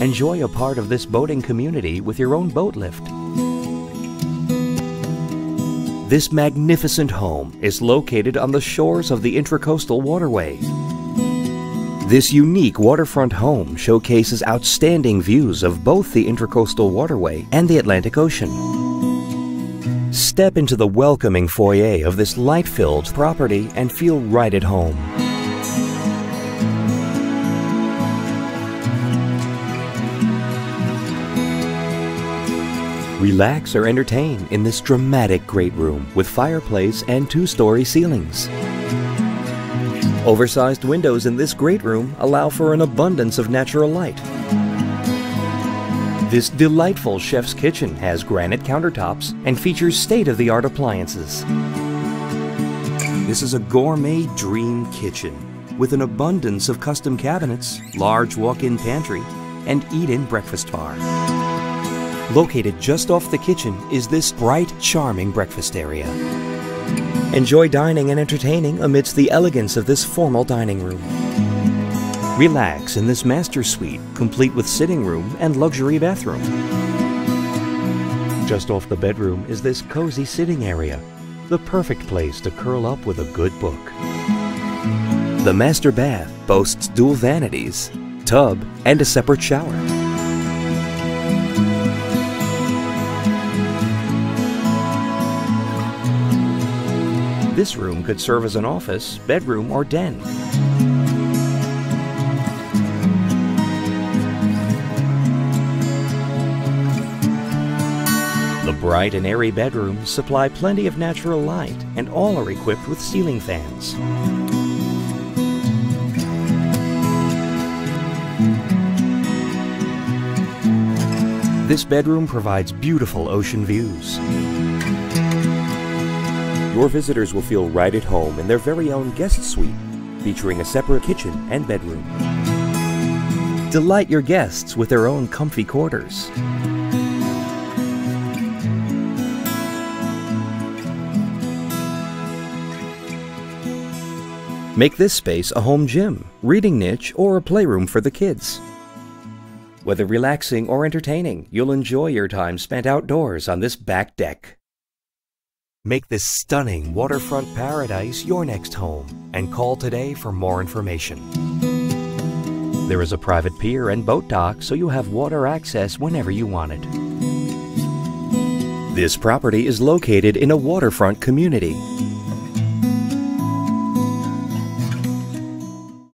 Enjoy a part of this boating community with your own boat lift. This magnificent home is located on the shores of the Intracoastal Waterway. This unique waterfront home showcases outstanding views of both the Intracoastal Waterway and the Atlantic Ocean. Step into the welcoming foyer of this light-filled property and feel right at home. Relax or entertain in this dramatic great room with fireplace and two-story ceilings. Oversized windows in this great room allow for an abundance of natural light. This delightful chef's kitchen has granite countertops and features state-of-the-art appliances. This is a gourmet dream kitchen with an abundance of custom cabinets, large walk-in pantry, and eat-in breakfast bar. Located just off the kitchen is this bright, charming breakfast area. Enjoy dining and entertaining amidst the elegance of this formal dining room. Relax in this master suite, complete with sitting room and luxury bathroom. Just off the bedroom is this cozy sitting area, the perfect place to curl up with a good book. The master bath boasts dual vanities, tub, and a separate shower. This room could serve as an office, bedroom, or den. The bright and airy bedrooms supply plenty of natural light, and all are equipped with ceiling fans. This bedroom provides beautiful ocean views. Your visitors will feel right at home in their very own guest suite, featuring a separate kitchen and bedroom. Delight your guests with their own comfy quarters. Make this space a home gym, reading niche, or a playroom for the kids. Whether relaxing or entertaining, you'll enjoy your time spent outdoors on this back deck. Make this stunning waterfront paradise your next home and call today for more information. There is a private pier and boat dock, so you have water access whenever you want it. This property is located in a waterfront community.